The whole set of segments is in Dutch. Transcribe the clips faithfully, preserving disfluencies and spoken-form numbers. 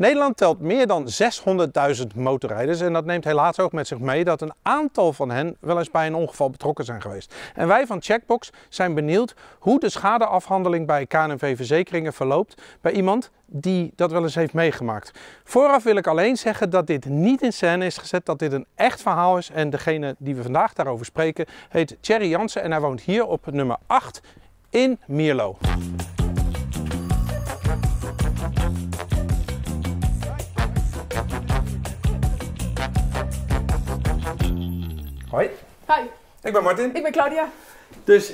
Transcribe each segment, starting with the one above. Nederland telt meer dan zeshonderdduizend motorrijders en dat neemt helaas ook met zich mee dat een aantal van hen wel eens bij een ongeval betrokken zijn geweest. En wij van Checkbox zijn benieuwd hoe de schadeafhandeling bij K N M V Verzekeringen verloopt bij iemand die dat wel eens heeft meegemaakt. Vooraf wil ik alleen zeggen dat dit niet in scène is gezet, dat dit een echt verhaal is en degene die we vandaag daarover spreken heet Thierry Janssen en hij woont hier op nummer acht in Mierlo. Hoi. Hi. Ik ben Martin. Ik ben Claudia. Dus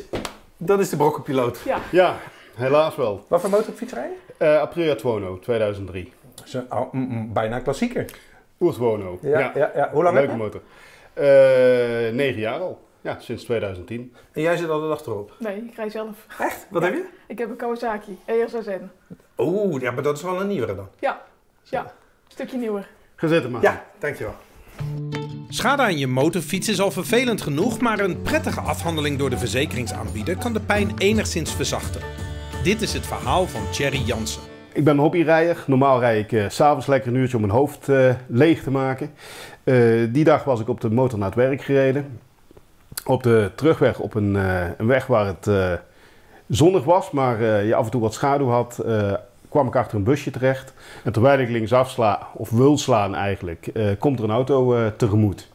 dat is de brokkenpiloot. Ja. Ja, helaas wel. Wat voor motor op fiets rijden? Uh, Aprilia Tuono, tweeduizend drie. Dat is een, oh, mm, mm, bijna klassieker. Oer-Tuono. Ja, ja. Ja, ja. Hoe lang? Leuke motor. Uh, negen jaar al. Ja, sinds tweeduizend tien. En jij zit al de dag erop? Nee, ik rij zelf. Echt? Wat ja. heb je? Ik heb een Kawasaki E R zes N. Oeh, ja, maar dat is wel een nieuwere dan. Ja, ja. Een stukje nieuwer. Ga zitten maar. Ja, dankjewel. Schade aan je motorfiets is al vervelend genoeg, maar een prettige afhandeling door de verzekeringsaanbieder kan de pijn enigszins verzachten. Dit is het verhaal van Thierry Janssen. Ik ben een hobbyrijder. Normaal rijd ik uh, 's avonds lekker een uurtje om mijn hoofd uh, leeg te maken. Uh, die dag was ik op de motor naar het werk gereden. Op de terugweg op een, uh, een weg waar het uh, zonnig was, maar uh, je af en toe wat schaduw had, uh, kwam ik achter een busje terecht. En terwijl ik linksaf sla, of wil slaan eigenlijk, uh, komt er een auto uh, tegemoet.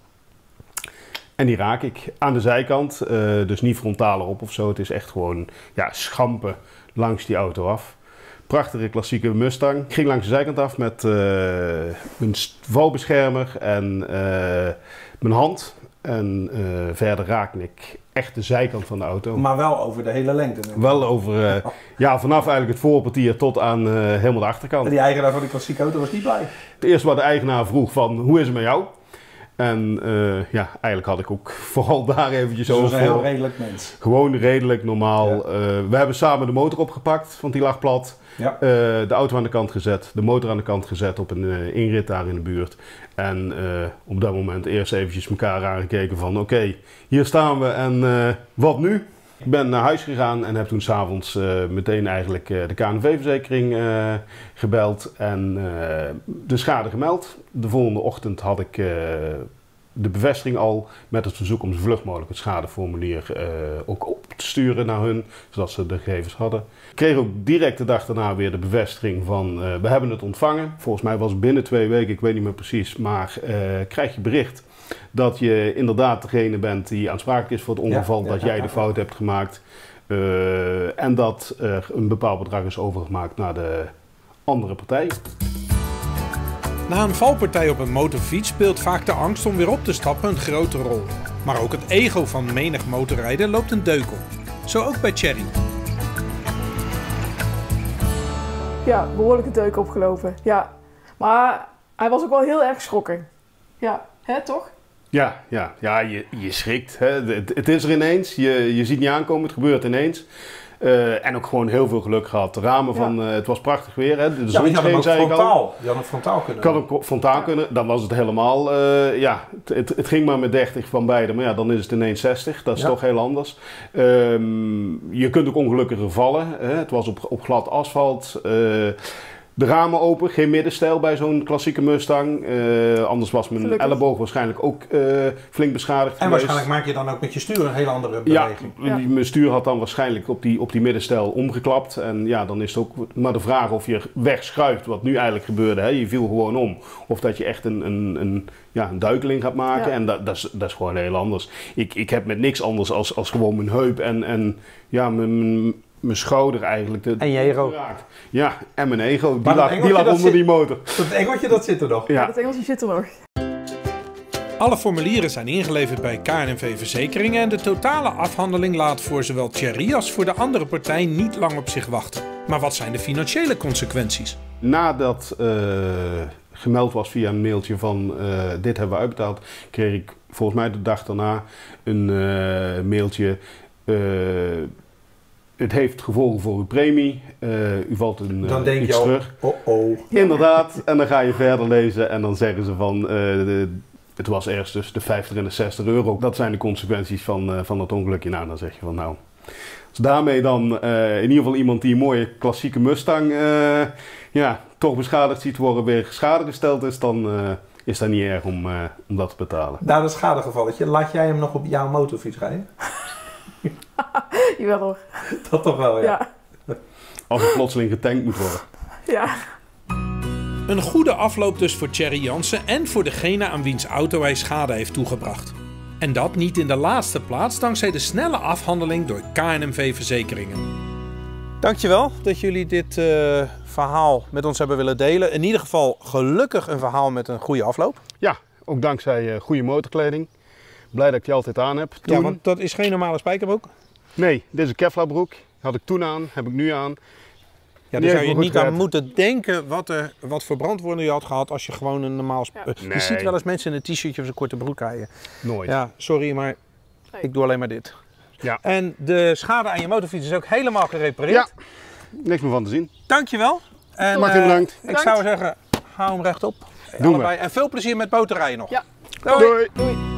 En die raak ik aan de zijkant, uh, dus niet frontaal erop of zo. Het is echt gewoon ja, schampen langs die auto af. Prachtige klassieke Mustang. Ik ging langs de zijkant af met uh, mijn valbeschermer en uh, mijn hand. En uh, verder raakte ik echt de zijkant van de auto. Maar wel over de hele lengte? Wel over, uh, ja, vanaf eigenlijk het voorportier tot aan uh, helemaal de achterkant. En die eigenaar van die klassieke auto was niet blij? Het eerste wat de eigenaar vroeg van, hoe is het met jou? En uh, ja, eigenlijk had ik ook vooral daar eventjes dus over. Dus een heel redelijk mens? Gewoon redelijk, normaal. Ja. Uh, we hebben samen de motor opgepakt, want die lag plat. Ja. Uh, de auto aan de kant gezet, de motor aan de kant gezet op een uh, inrit daar in de buurt. En uh, op dat moment eerst eventjes elkaar aangekeken van oké, okay, hier staan we en uh, wat nu? Ik ben naar huis gegaan en heb toen s'avonds uh, meteen eigenlijk uh, de K N V-verzekering uh, gebeld en uh, de schade gemeld. De volgende ochtend had ik uh, de bevestiging al met het verzoek om zo vlug mogelijk het schadeformulier uh, ook op te sturen naar hun, zodat ze de gegevens hadden. Ik kreeg ook direct de dag daarna weer de bevestiging van uh, we hebben het ontvangen. Volgens mij was het binnen twee weken, ik weet niet meer precies, maar uh, krijg je bericht dat je inderdaad degene bent die aansprakelijk is voor het ongeval, ja, ja, dat jij de fout hebt gemaakt uh, en dat er een bepaald bedrag is overgemaakt naar de andere partij. Na een valpartij op een motorfiets speelt vaak de angst om weer op te stappen een grote rol. Maar ook het ego van menig motorrijder loopt een deuk op. Zo ook bij Thierry. Ja, behoorlijke deuk opgelopen. Ja. Maar hij was ook wel heel erg schrokken. Ja, hè, toch? Ja, ja, ja je, je schrikt. Hè? Het, het is er ineens. Je, je ziet niet aankomen, het gebeurt ineens. Uh, en ook gewoon heel veel geluk gehad. De ramen ja. van, uh, het was prachtig weer. Hè? De zon ja, scheen, ook zei frontaal. Je had het frontaal kunnen. Kan ook frontaal ja. kunnen. Dan was het helemaal, uh, ja, het, het, het ging maar met dertig van beide. Maar ja, dan is het ineens zestig. Dat is ja. toch heel anders. Um, je kunt ook ongelukkiger vallen. Hè? Het was op, op glad asfalt. Uh, de ramen open, geen middenstijl bij zo'n klassieke Mustang. Uh, anders was mijn Gelukkig. elleboog waarschijnlijk ook uh, flink beschadigd En geweest. waarschijnlijk maak je dan ook met je stuur een hele andere beweging. Ja, ja. Mijn stuur had dan waarschijnlijk op die, op die middenstijl omgeklapt. En ja, dan is het ook maar de vraag of je wegschuift, wat nu eigenlijk gebeurde. Hè. Je viel gewoon om. Of dat je echt een, een, een, ja, een duikeling gaat maken. Ja. En dat, dat, is, dat is gewoon heel anders. Ik, ik heb met niks anders als, als gewoon mijn heup en, en ja, mijn... Mijn schouder eigenlijk. De, en je ego. Geraakt. Ja, en mijn ego. Die lag, die lag onder zit, die motor. Dat engeltje dat zit er nog. Ja, ja, dat engeltje zit er nog. Alle formulieren zijn ingeleverd bij K N M V Verzekeringen en de totale afhandeling laat voor zowel Thierry als voor de andere partij niet lang op zich wachten. Maar wat zijn de financiële consequenties? Nadat uh, gemeld was via een mailtje van uh, dit hebben we uitbetaald, kreeg ik volgens mij de dag daarna een uh, mailtje... Uh, Het heeft gevolgen voor uw premie. Uh, u valt een, dan uh, denk iets je al, terug. Oh oh. Inderdaad. En dan ga je verder lezen en dan zeggen ze van... Uh, de, het was ergens tussen de vijftig en de zestig euro. Dat zijn de consequenties van, uh, van dat ongelukje. Nou, dan zeg je van nou... Dus daarmee dan uh, in ieder geval iemand die een mooie klassieke Mustang uh, ja, toch beschadigd ziet worden, weer schadegesteld is, dan uh, is dat niet erg om, uh, om dat te betalen. Daar is schadegevalletje. Laat jij hem nog op jouw motorfiets rijden? Jawel hoor. Dat toch wel, ja. ja. Als het plotseling getankt moet worden. Ja. Een goede afloop dus voor Thierry Janssen en voor degene aan wiens auto hij schade heeft toegebracht. En dat niet in de laatste plaats dankzij de snelle afhandeling door K N M V Verzekeringen. Dankjewel dat jullie dit uh, verhaal met ons hebben willen delen. In ieder geval gelukkig een verhaal met een goede afloop. Ja, ook dankzij uh, goede motorkleding. Blij dat ik die altijd aan heb. Toen... Ja, want dat is geen normale spijkerbroek. Nee, dit is een Kevlar broek. Had ik toen aan, heb ik nu aan. Ja, daar zou je niet aan moeten denken wat, er, wat voor brandwonden je had gehad als je gewoon een normaal... Ja. Je nee. ziet wel eens mensen in een t-shirtje of een korte broek rijden. Nooit. Ja, sorry, maar ik doe alleen maar dit. Ja. En de schade aan je motorfiets is ook helemaal gerepareerd. Ja, niks meer van te zien. Dankjewel. En, Martin, bedankt. Uh, ik bedankt. zou zeggen, hou hem rechtop. Doen we. En veel plezier met boterrijden nog. Ja. Doei. Doei. Doei.